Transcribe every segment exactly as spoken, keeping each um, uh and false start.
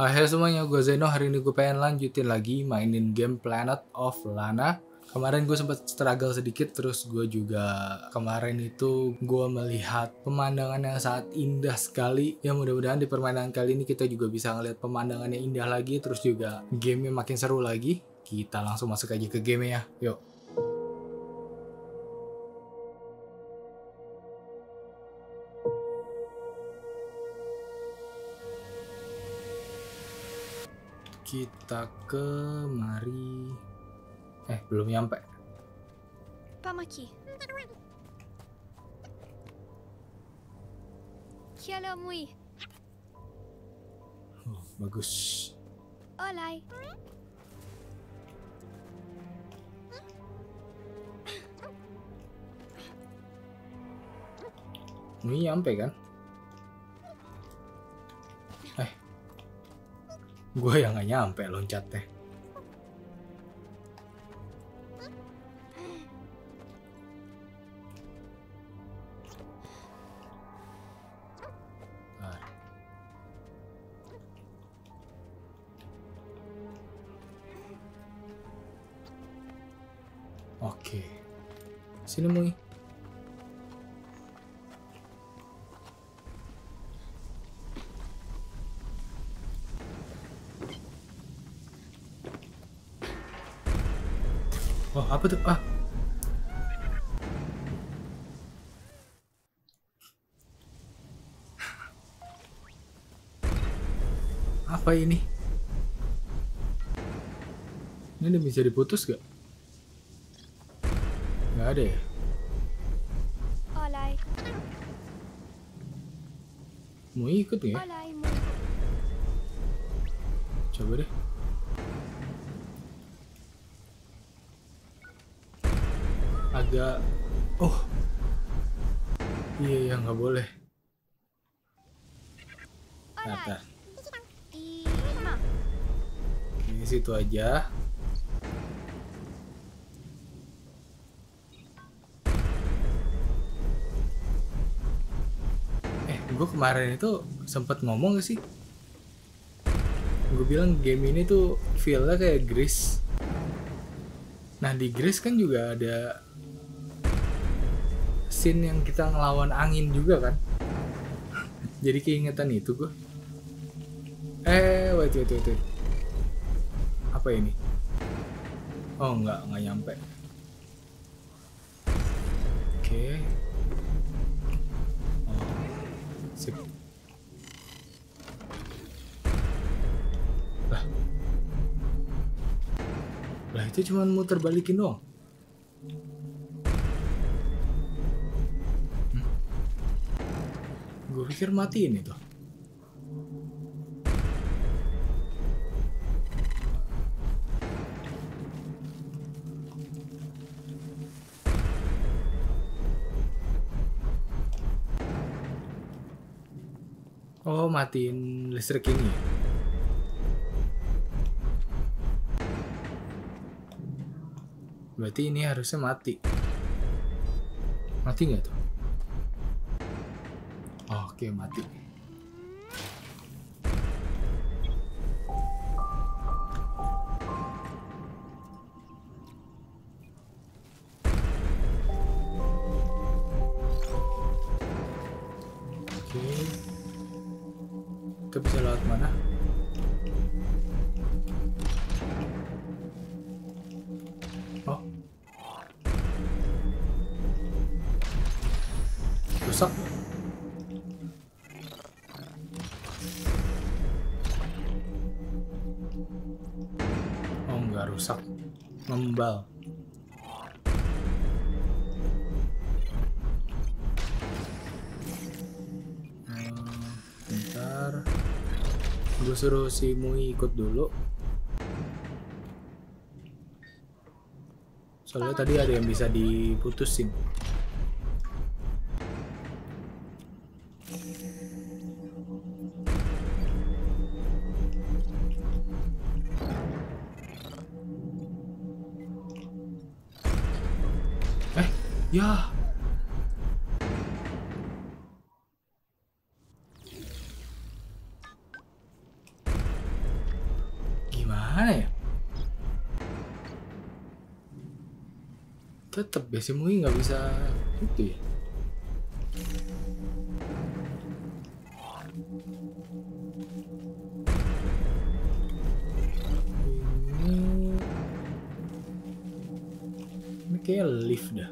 Hai hai semuanya, gue Zeno. Hari ini gue pengen lanjutin lagi mainin game Planet of Lana. Kemarin gue sempat struggle sedikit, terus gue juga kemarin itu gue melihat pemandangan yang sangat indah sekali. Ya mudah-mudahan di permainan kali ini kita juga bisa ngeliat pemandangannya indah lagi, terus juga gamenya makin seru lagi. Kita langsung masuk aja ke gamenya ya, yuk. Kita ke mari. Eh, belum nyampe. Pamaki. Halo Mui. Oh, bagus. Olai. Mui nyampe kan? Gue yang gak nyampe loncat teh. Nah. Oke, sini Mui. Oh, apa tuh? Ah. Apa ini? Ini bisa diputus gak? Gak ada ya? Olai. Mau ikut ya? Olai, Mui. Coba deh. Agak, oh iya, yeah, nggak boleh. Nah, ini situ aja. Eh, gue kemarin itu sempet ngomong gak sih? Gue bilang game ini tuh feel-nya kayak Gris. Nah, di Gris kan juga ada scene yang kita ngelawan angin juga kan. Jadi keingetan itu gue. Eh, wait, wait, wait, wait. Apa ini? Oh, enggak, enggak nyampe. Oke. Oh, sip. Lah. Lah, itu cuma muter balikin doang. Gue pikir matiin itu. Oh, matiin listrik ini. Berarti ini harusnya mati. Mati nggak tuh? Oke, mati. Oke. Kita bisa lewat mana? Oh. Rusak. Rusak, ngembal. Hmm, bentar, gue suruh si Mui ikut dulu. Soalnya tadi ada yang bisa diputusin. Ya. mana ya? Tetep base Mui nggak bisa itu ya. Ini, ini kayak lift dah.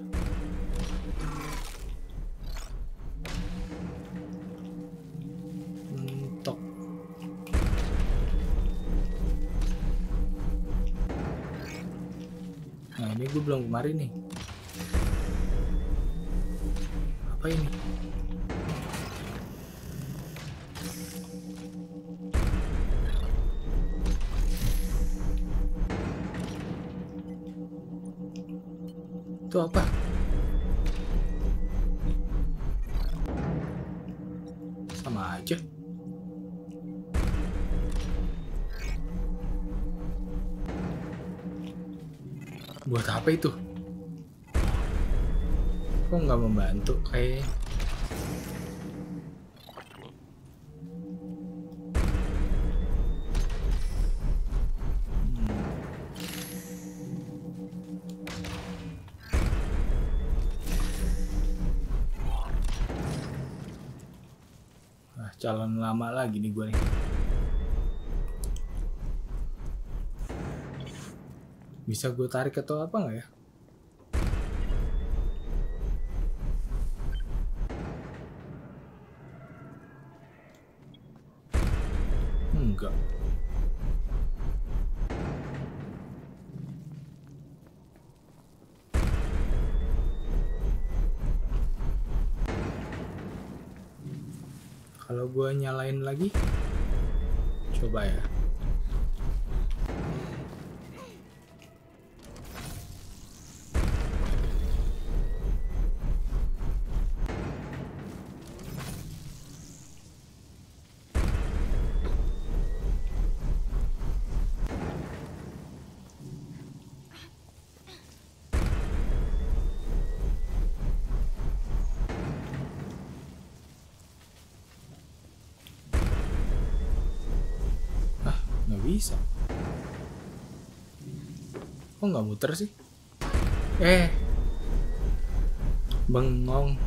Gue belum kemarin nih. Apa ini? Itu apa? Sama aja. Buat apa itu? Kok nggak membantu kayaknya? Hmm. Ah, calon lama lagi nih gue nih. Bisa gue tarik atau apa nggak ya? Enggak. Kalau gue nyalain lagi, coba ya. Bisa. Kok nggak muter sih? Eh, bengong.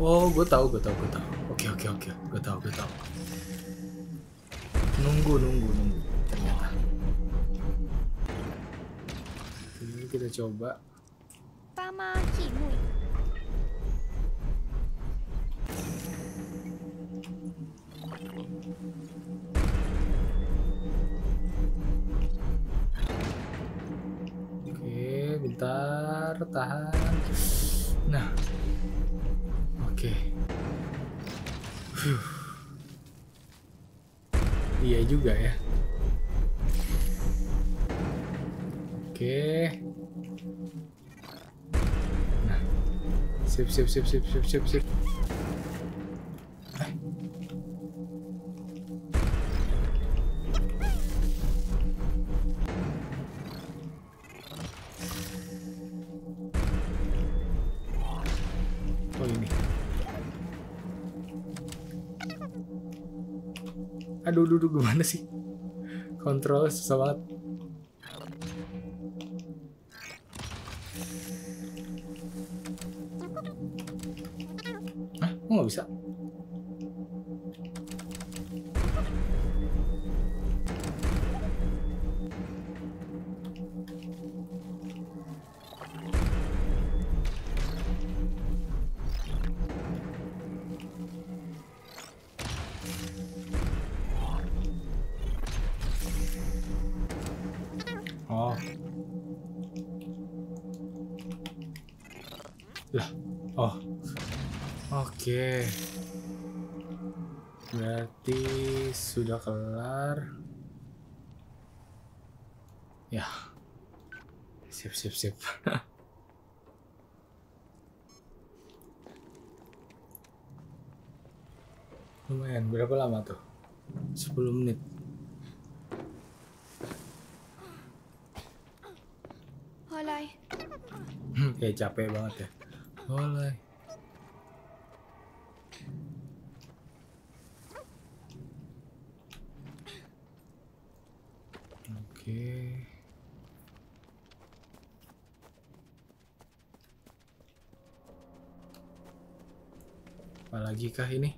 Oh, gue tahu, gue tahu, gue tahu. Oke, oke, oke. Gue tahu, gue tahu. Nunggu, nunggu, nunggu. Ternyata. Ini kita coba. Tamaki Mui. Oke, bentar, tahan. Nah. Oke, huh. Iya juga ya. Oke, nah, sip sip sip sip sip sip sip. Eh. Oh ini. Aduh, aduh, aduh, gimana sih? Kontrol susah banget. Hah? Kok nggak bisa? Oh. Lah. Oh. Oke. Okay. Berarti sudah kelar. Ya. Sip, sip, sip. Lumayan, berapa lama tuh? sepuluh menit. Olay. Kayak capek banget ya. Olay. Oke. Apalagi kah ini?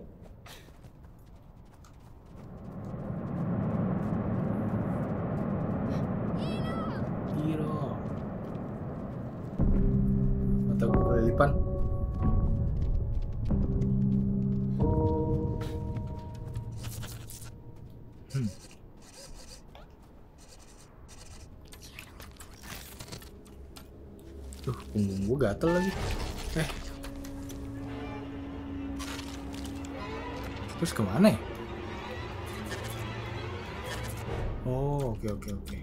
Tuh, punggung gue gatel lagi. Eh. Terus kemana ya? Oh, oke, oke, oke.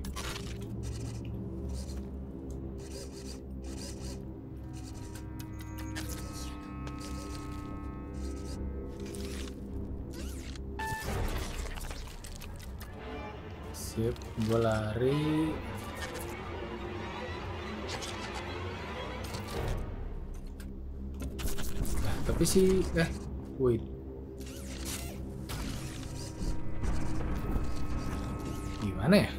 Sip, gue lari. Tapi sih, eh, wait, gimana ya?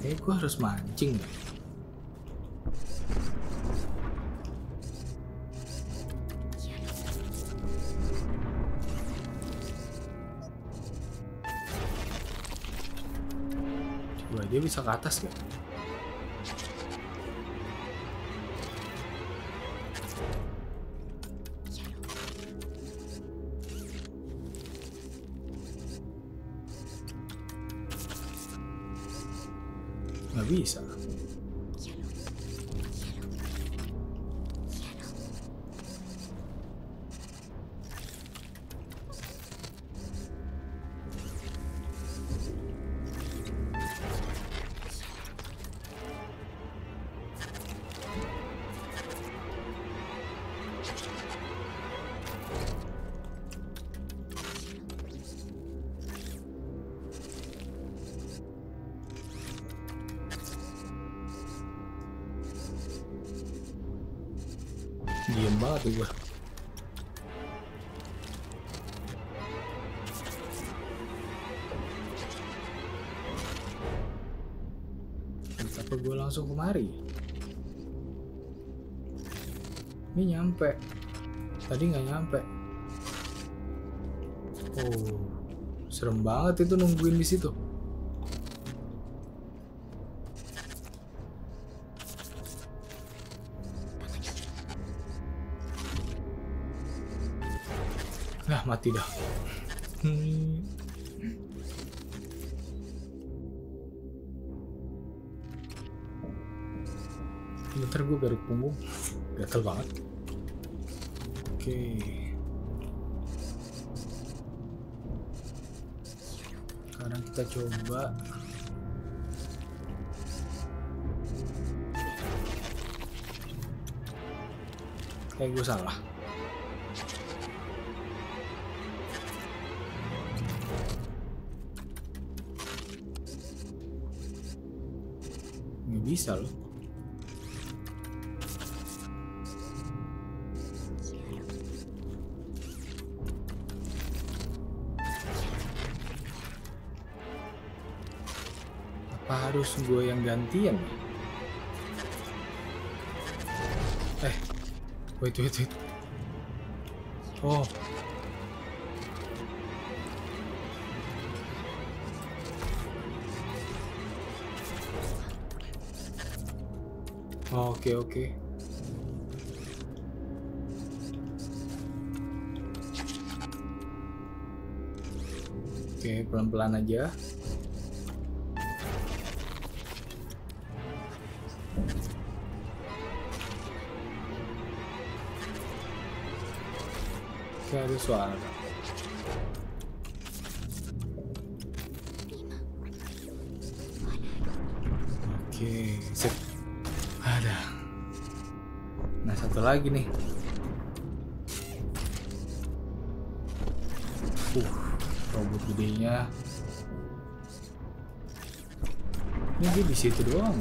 Eh, gue harus mancing. Coba dia bisa ke atas nggak? Nggak bisa. Diem banget gue. Kenapa gue langsung kemari? Ini nyampe. Tadi nggak nyampe. Oh, serem banget itu nungguin di situ. Nah, mati dah. Hmm. Bentar gue garuk punggung. Gatel banget. Oke. Okay. Sekarang kita coba. Kayak gue salah. Nggak bisa loh. Apa harus gue yang gantian? Eh, wait, wait, wait. Oh. Oh, oke, oke. Oke, pelan-pelan aja. Oke, ada suara. Oke, sip. Ada. Nah, satu lagi nih. Uh, robot gedenya. Ini dia di situ doang.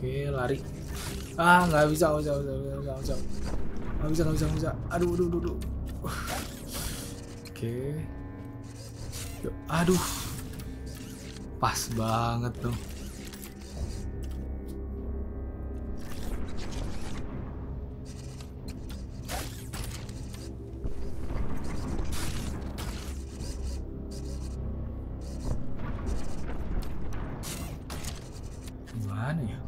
Oke, lari. Ah, nggak bisa, nggak bisa, nggak bisa, nggak bisa, nggak bisa, nggak bisa. Aduh, aduh, aduh, aduh. Oke. Yuk, aduh. Pas banget tuh. Gimana ya?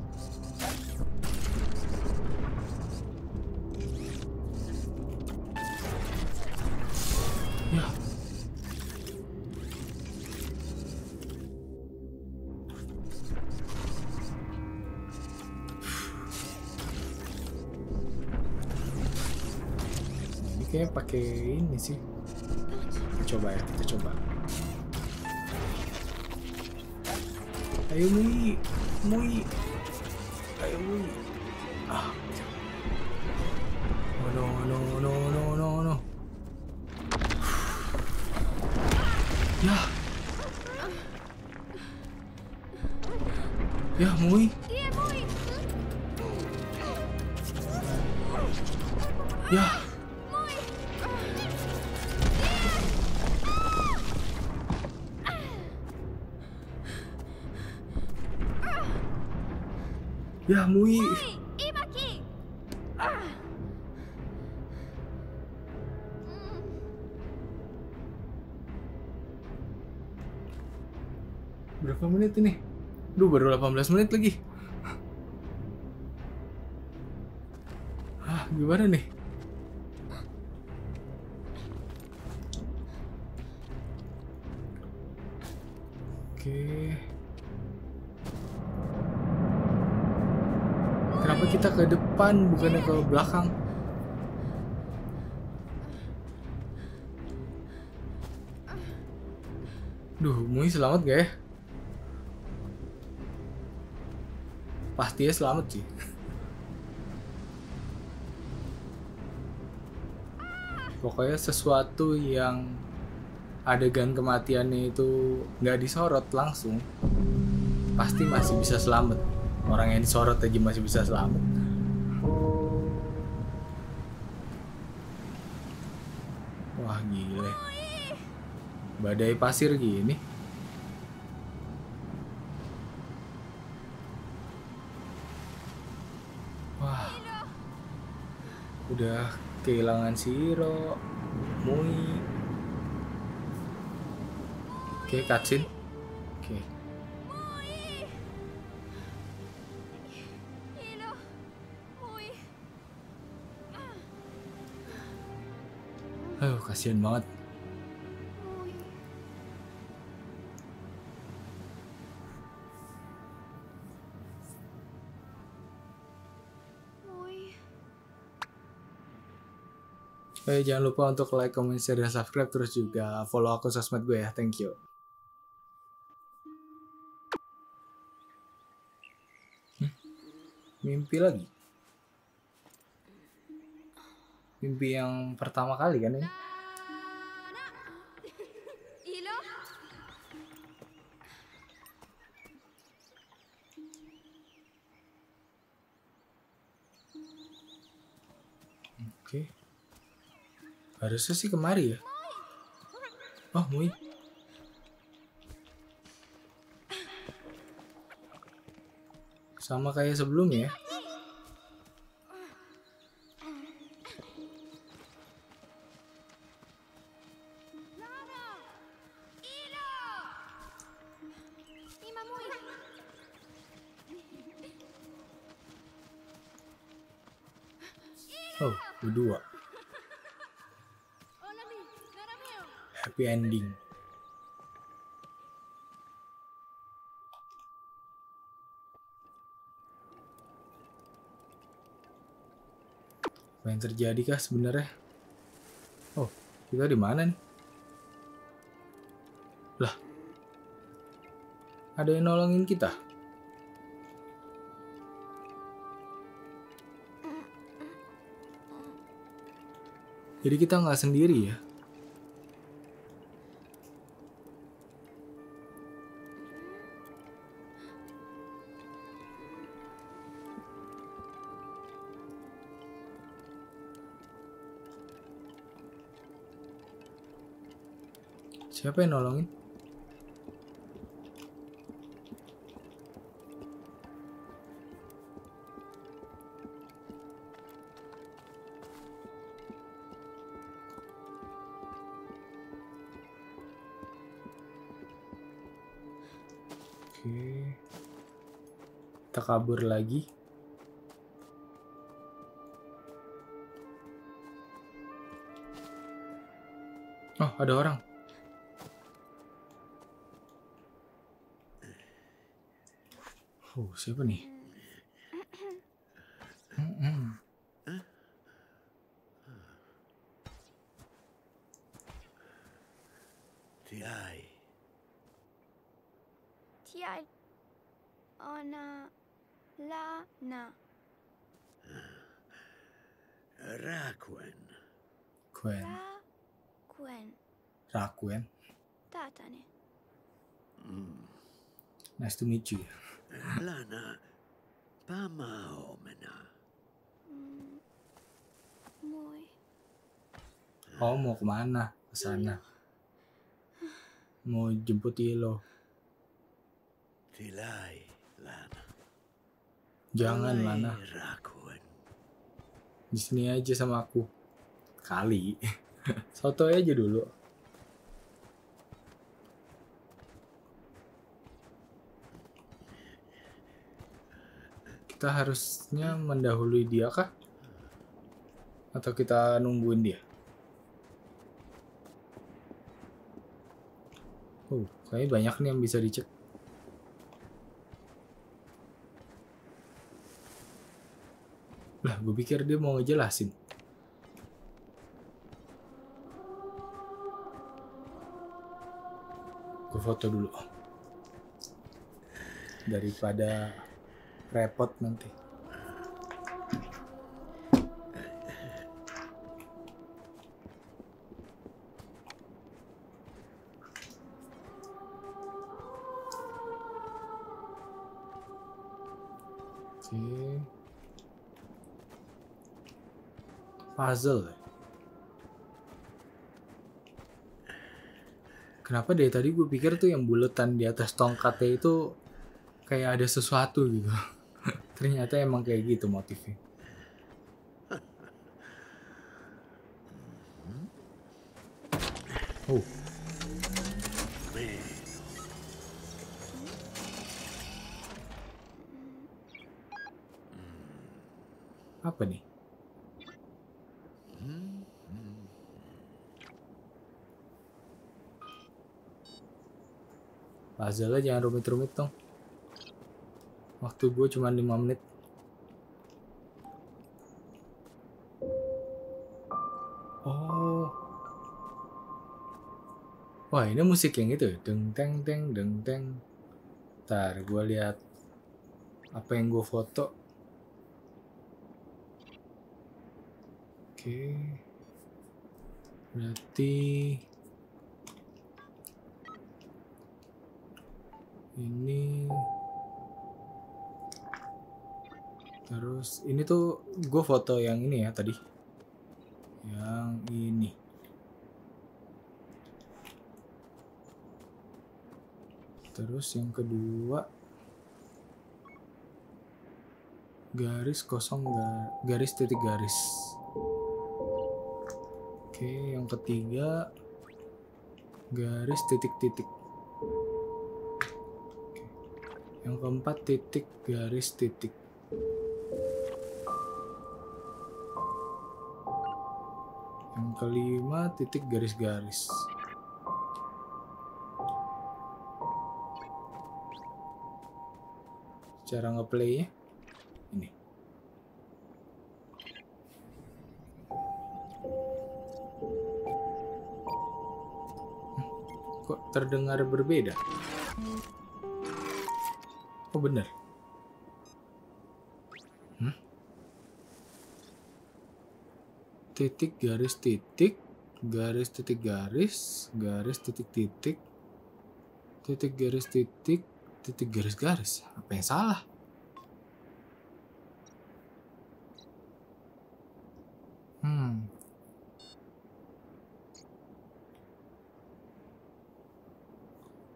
Kayaknya pakai ini sih. Kita coba ya, kita coba. Ayo Mui, Mui, ayo Mui. Ah, oh, no no no no no no. Ya, ya Mui. Ya. Ya Mui. Berapa menit ini? Duh, baru delapan belas menit lagi. Hah, gimana nih? Oke. Kenapa kita ke depan bukannya ke belakang? Duh, Mui selamat gak ya? Pastinya selamat sih. Pokoknya sesuatu yang adegan kematiannya itu nggak disorot langsung, pasti masih bisa selamat. Orang yang disorot aja masih bisa selamat. Wah, gile. Badai pasir gini. Wah. Udah kehilangan Shiro, Mui. Oke, cutscene. Oke. Aduh, kasihan banget. Eh, jangan lupa untuk like, comment, share, dan subscribe. Terus juga follow akun sosmed gue ya. Thank you. Hm? Mimpi lagi. Mimpi yang pertama kali kan ini? Oke. Harusnya sih kemari ya. Oh, Mui. Sama kayak sebelumnya ya. Oh, berdua. Happy ending. Apa yang terjadi kah sebenarnya? Oh, kita di mana nih? Lah. Ada yang nolongin kita? Jadi kita nggak sendiri ya. Siapa yang nolongin? Kita kabur lagi. Oh, ada orang. Oh, siapa nih? Lana. Rakuen. Kuen. Rakuen. Rakuen. Tatane. Mm. Nice to meet you. Lana. Pamaomena. Mm. Mui. Oh, mau kemana? Kesana. Mau jemput Ilo. Tilai, Lana. Jangan, Lana. Di sini aja sama aku. Kali. Soto aja dulu. Kita harusnya mendahului dia kah? Atau kita nungguin dia? Oh, kayaknya banyak nih yang bisa dicek. Lah, gue pikir dia mau ngejelasin. Gue foto dulu. Daripada repot nanti. Oke. Puzzle. Kenapa dari tadi gue pikir tuh yang buletan di atas tongkatnya itu kayak ada sesuatu gitu. Ternyata emang kayak gitu motifnya. Oh. Apa nih? Puzzle-nya jangan rumit-rumit dong. Waktu gue cuma lima menit. Oh. Wah, ini musik yang itu. Deng teng teng deng teng. Ntar gue lihat apa yang gue foto. Oke. Berarti ini terus ini tuh gue foto yang ini ya tadi. yang ini. Terus yang kedua garis kosong garis titik garis. Oke, yang ketiga garis titik-titik. Yang keempat titik garis titik. Yang kelima titik garis-garis. Cara ngeplay ya ini. Hmm, kok terdengar berbeda? Oh bener. Hmm? Titik garis titik garis titik garis garis titik titik titik garis titik titik garis garis. Apa yang salah? Hmm.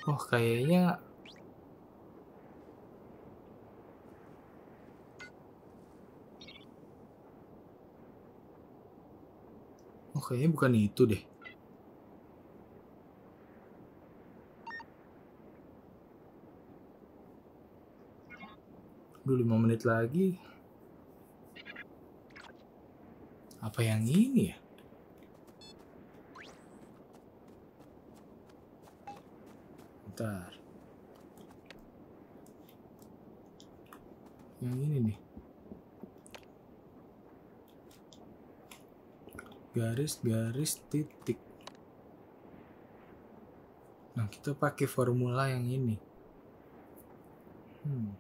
Oh kayaknya. Oh, kayaknya bukan itu deh. Aduh, lima menit lagi. Apa yang ini ya? Bentar. Yang ini nih. Garis-garis titik. Nah, kita pakai formula yang ini. Hmm.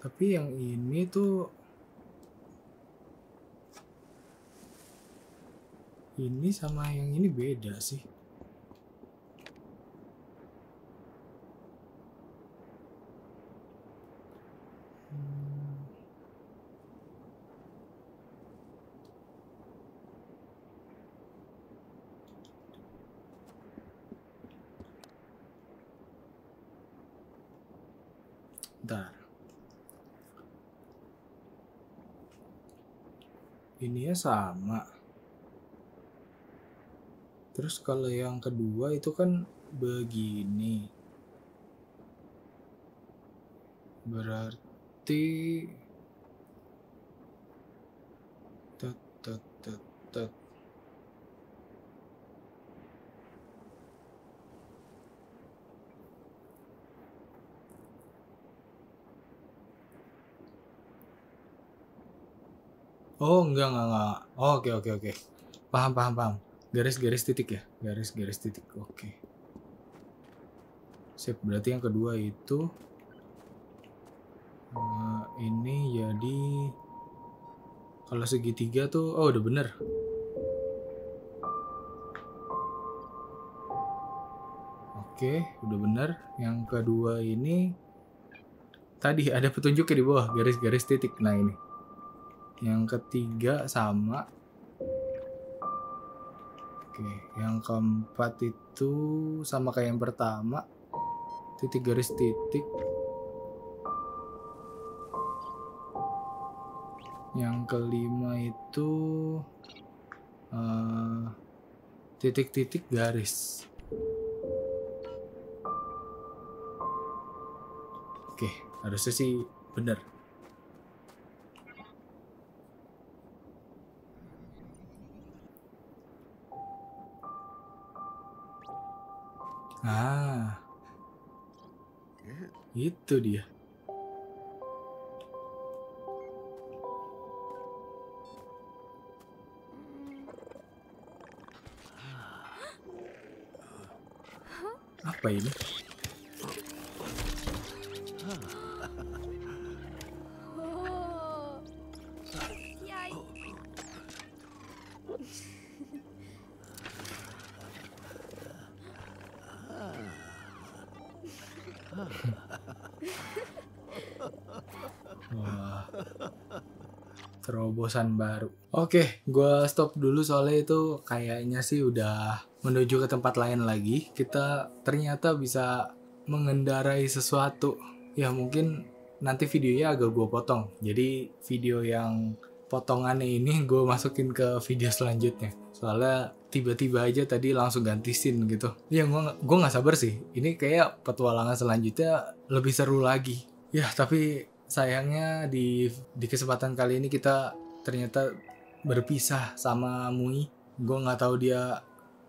Tapi yang ini tuh ini sama yang ini beda sih. Ini ya sama. Terus kalau yang kedua itu kan begini. Berarti tet tet tet tet. Oh enggak enggak enggak. Oh, oke oke oke. Paham paham paham. Garis-garis titik ya. Garis-garis titik. Oke. Sip, berarti yang kedua itu uh, ini jadi kalau segitiga tuh oh udah bener. Oke, udah bener. Yang kedua ini tadi ada petunjuknya di bawah garis-garis titik. Nah, ini. Yang ketiga sama. Oke, yang keempat itu sama kayak yang pertama. Titik garis titik. Yang kelima itu uh, titik-titik garis. Oke, harusnya sih benar. Ah, itu dia. Apa ini? Wah. terobosan baru. Oke, gue stop dulu soalnya itu kayaknya sih udah menuju ke tempat lain lagi. Kita ternyata bisa mengendarai sesuatu. Ya mungkin nanti videonya agak gue potong. Jadi video yang potongannya ini gue masukin ke video selanjutnya. Soalnya tiba-tiba aja tadi langsung ganti scene gitu. Ya gue gue nggak sabar sih. Ini kayak petualangan selanjutnya lebih seru lagi. Ya tapi sayangnya di di kesempatan kali ini kita ternyata berpisah sama Mui. Gue nggak tahu dia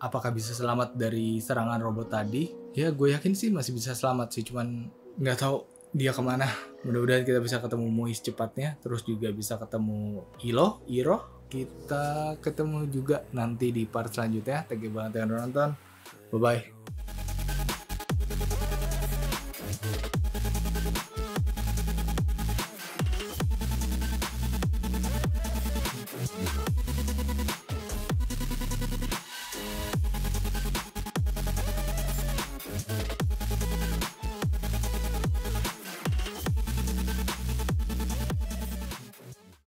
apakah bisa selamat dari serangan robot tadi. Ya gue yakin sih masih bisa selamat sih. Cuman nggak tahu dia kemana. Mudah-mudahan kita bisa ketemu Mui secepatnya. Terus juga bisa ketemu Ilo, Iro. Kita ketemu juga nanti di part selanjutnya. Thank you banget yang udah nonton. Bye-bye.